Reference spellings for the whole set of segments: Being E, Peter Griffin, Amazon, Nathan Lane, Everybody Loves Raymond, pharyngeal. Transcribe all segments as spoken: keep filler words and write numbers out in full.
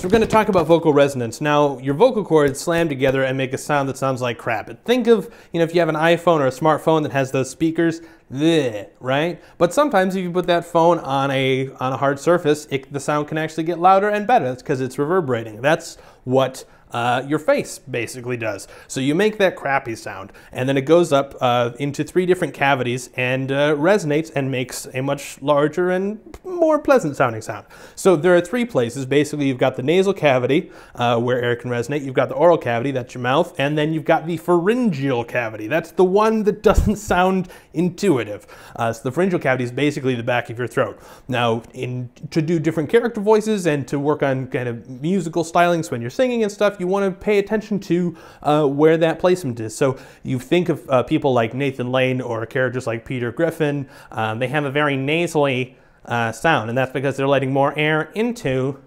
So we're going to talk about vocal resonance. Now, your vocal cords slam together and make a sound that sounds like crap. But think of, you know, if you have an iPhone or a smartphone that has those speakers, bleh, right? But sometimes if you put that phone on a, on a hard surface, it, the sound can actually get louder and better. That's because it's reverberating. That's what Uh, your face basically does. So you make that crappy sound, and then it goes up uh, into three different cavities and uh, resonates and makes a much larger and more pleasant sounding sound. So there are three places. Basically, you've got the nasal cavity uh, where air can resonate, you've got the oral cavity, that's your mouth, and then you've got the pharyngeal cavity. That's the one that doesn't sound intuitive. Uh, so the pharyngeal cavity is basically the back of your throat. Now, in, to do different character voices and to work on kind of musical stylings when you're singing and stuff, you want to pay attention to uh, where that placement is. So you think of uh, people like Nathan Lane or characters like Peter Griffin, um, they have a very nasally uh, sound, and that's because they're letting more air into,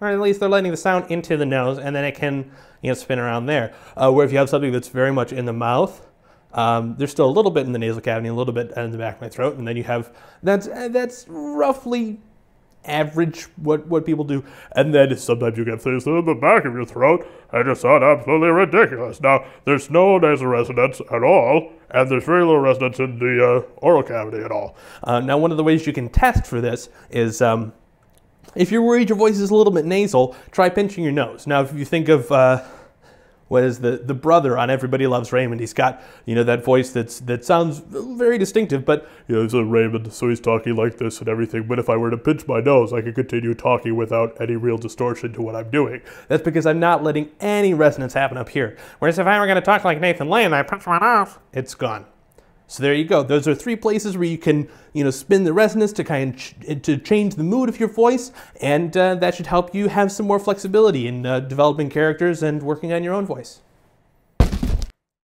or at least they're letting the sound into the nose, and then it can, you know, spin around there. Uh, where if you have something that's very much in the mouth, Um, there's still a little bit in the nasal cavity, a little bit in the back of my throat, and then you have, that's, that's roughly average what, what people do. And then sometimes you get things in the back of your throat, and it sounds absolutely ridiculous. Now, there's no nasal resonance at all, and there's very little resonance in the uh, oral cavity at all. Uh, now, one of the ways you can test for this is, um, if you're worried your voice is a little bit nasal, try pinching your nose. Now, if you think of, uh, what is the, the brother on Everybody Loves Raymond? He's got, you know, that voice that's, that sounds very distinctive, but, you know, he's a Raymond, so he's talking like this and everything, but if I were to pinch my nose, I could continue talking without any real distortion to what I'm doing. That's because I'm not letting any resonance happen up here. Whereas if I were gonna talk like Nathan Lane, I pinch my nose, it's gone. So there you go. Those are three places where you can, you know, spin the resonance to kind of ch to change the mood of your voice, and uh, that should help you have some more flexibility in uh, developing characters and working on your own voice.